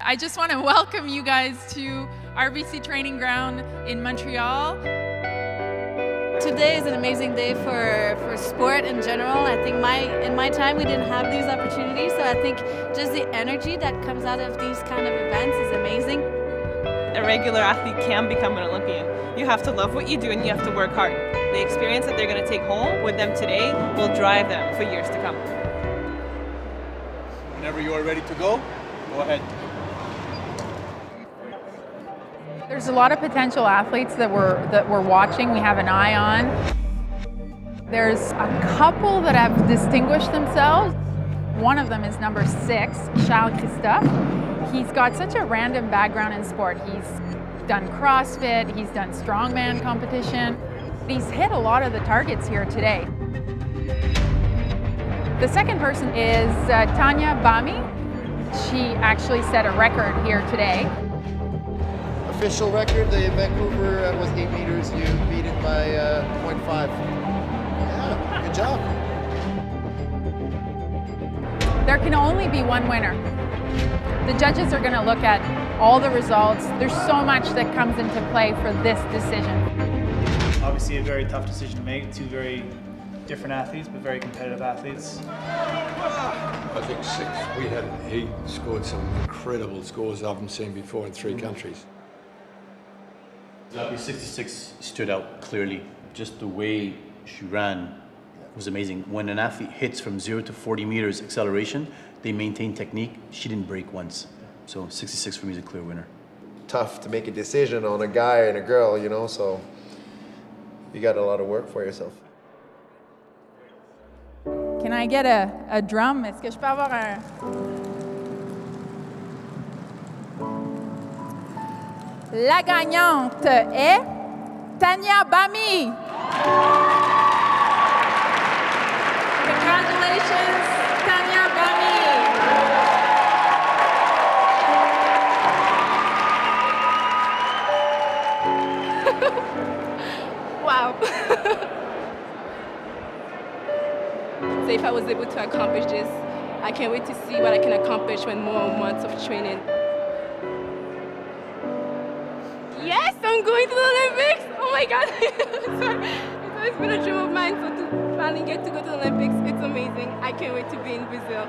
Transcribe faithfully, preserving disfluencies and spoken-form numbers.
I just want to welcome you guys to R B C Training Ground in Montreal. Today is an amazing day for, for sport in general. I think my in my time we didn't have these opportunities, so I think just the energy that comes out of these kind of events is amazing. A regular athlete can become an Olympian. You have to love what you do and you have to work hard. The experience that they're going to take home with them today will drive them for years to come. Whenever you are ready to go, go ahead. There's a lot of potential athletes that we're, that we're watching, we have an eye on. There's a couple that have distinguished themselves. One of them is number six, Charles Kista. He's got such a random background in sport. He's done CrossFit, he's done strongman competition. He's hit a lot of the targets here today. The second person is uh, Tania Bambi. She actually set a record here today. Official record, the Vancouver uh, was eight meters. You beat it by uh, point five. Yeah, good job. There can only be one winner. The judges are going to look at all the results. There's so much that comes into play for this decision. Obviously, a very tough decision to make. Two very different athletes, but very competitive athletes. I think six. We had he scored some incredible scores I haven't seen before in three countries. W sixty-six stood out clearly. Just the way she ran was amazing. When an athlete hits from zero to forty meters acceleration, they maintain technique. She didn't break once. So sixty-six for me is a clear winner. Tough to make a decision on a guy and a girl, you know, so you got a lot of work for yourself. Can I get a, a drum? Est-ce que je peux avoir un... La gagnante est Tania Bambi. Congratulations, Tania Bambi. Wow. So if I was able to accomplish this, I can't wait to see what I can accomplish when more months of training. Yes, I'm going to the Olympics! Oh my God! It's always been a dream of mine, so to finally get to go to the Olympics, it's amazing. I can't wait to be in Brazil.